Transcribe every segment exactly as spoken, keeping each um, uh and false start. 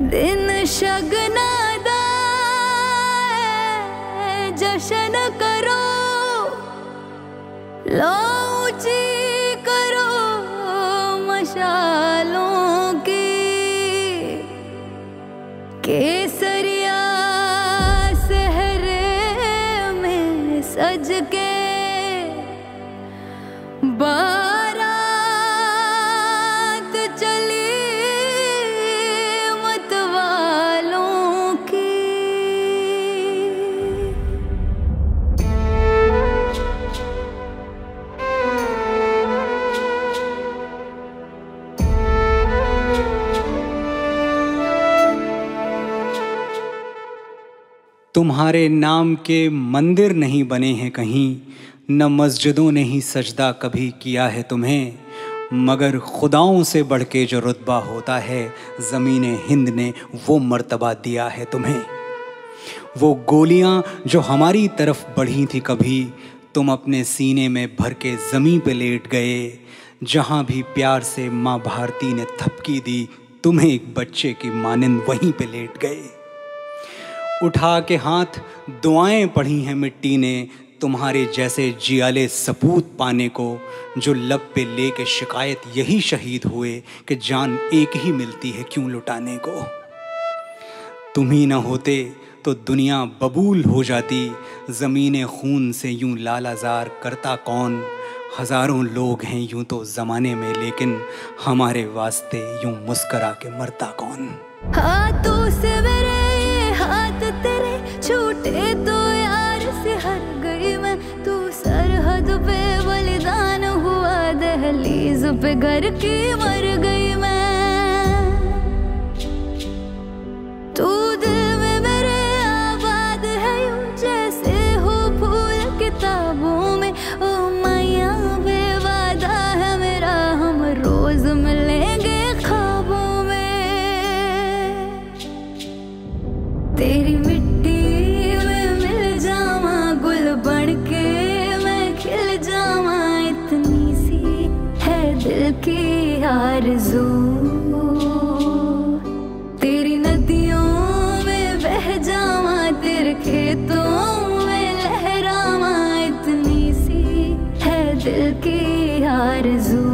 दिन शगना दा जशन करो लौची करो मशालों की केसरिया सहरे में सज के बारात चली मतवालों की। तुम्हारे नाम के मंदिर नहीं बने हैं कहीं, न मस्जिदों ने ही सजदा कभी किया है तुम्हें, मगर खुदाओं से बढ़ के जो रुतबा होता है ज़मीने हिंद ने वो मर्तबा दिया है तुम्हें। वो गोलियां जो हमारी तरफ बढ़ी थी कभी, तुम अपने सीने में भर के ज़मीं पे लेट गए। जहां भी प्यार से माँ भारती ने थपकी दी, तुम्हें एक बच्चे की मानिंद वहीं पे लेट गए। उठा के हाथ दुआएं पढ़ी हैं मिट्टी ने तुम्हारे जैसे जियाले सपूत पाने को, जो लब पे ले के शिकायत यही शहीद हुए कि जान एक ही मिलती है क्यों लुटाने को। तुम ही न होते तो दुनिया बबूल हो जाती, ज़मीने खून से यूं लालाजार करता कौन। हज़ारों लोग हैं यूं तो ज़माने में, लेकिन हमारे वास्ते यूं मुस्करा के मरता कौन। हाथों से मेरे हाथ तेरे छूटे तो यार से हर गई मैं, तू सरहद पे बलिदान हुआ दहलीज पे घर की मर गई मैं। तू दिल में मेरे आबाद है यूं जैसे हो फूल किताबों में। ओ माया बे वादा है मेरा हम रोज मिलेंगे ख्वाबों में। तेरी की आरज़ू तेरी नदियों में बह जावा, तेरे खेतों में लहरावा, इतनी सी है दिल की आरज़ू।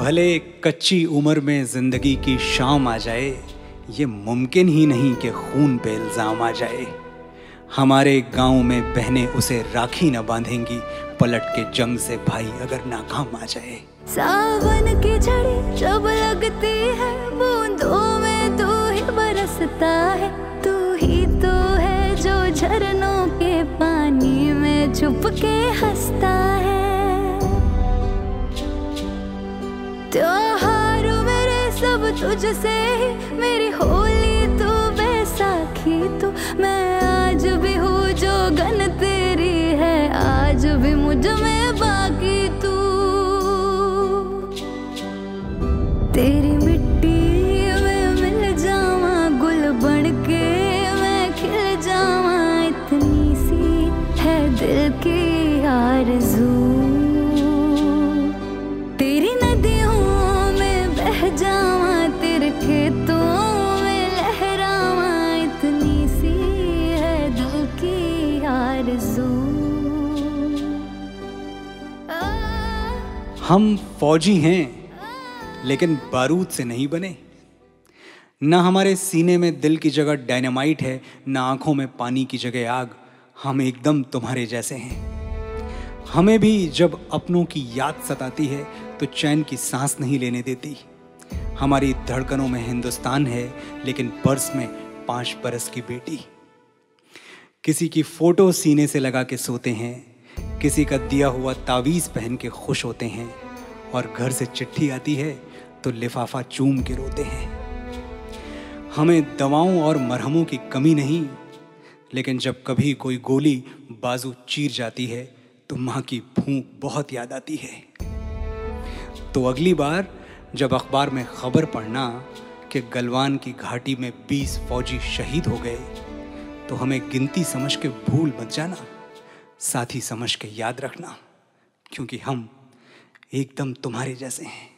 भले कच्ची उम्र में ज़िंदगी की शाम आ जाए, ये मुमकिन ही नहीं कि खून पे इल्ज़ाम आ जाए। हमारे गांव में बहनें उसे राखी न बांधेंगी, पलट के जंग से भाई अगर नाकाम आ जाए। सावन की झड़ी जब लगती है, बूंदों में तू ही बरसता है, तू ही तो है जो झरनों के पानी में छुप के हंसता है। त्योहारों मेरे सब तुझसे ही, मेरी होली तू बैसाखी तू, मैं आज भी हूँ जो गन तेरी है, आज भी मुझ में बाकी तू। तेरी मिट्टी में मिल जावा गुल बन के मैं खिल जावा, इतनी सी है दिल की आरज़ू। हम फौजी हैं लेकिन बारूद से नहीं बने, ना हमारे सीने में दिल की जगह डायनामाइट है, ना आंखों में पानी की जगह आग। हम एकदम तुम्हारे जैसे हैं। हमें भी जब अपनों की याद सताती है तो चैन की सांस नहीं लेने देती। हमारी धड़कनों में हिंदुस्तान है लेकिन पर्स में पाँच बरस की बेटी। किसी की फ़ोटो सीने से लगा के सोते हैं, किसी का दिया हुआ तावीज़ पहन के खुश होते हैं, और घर से चिट्ठी आती है तो लिफाफा चूम के रोते हैं। हमें दवाओं और मरहमों की कमी नहीं, लेकिन जब कभी कोई गोली बाजू चीर जाती है तो माँ की भूख बहुत याद आती है। तो अगली बार जब अखबार में खबर पढ़ना के गलवान की घाटी में बीस फौजी शहीद हो गए तो हमें गिनती समझ के भूल मत जाना, साथी समझ के याद रखना, क्योंकि हम एकदम तुम्हारे जैसे हैं।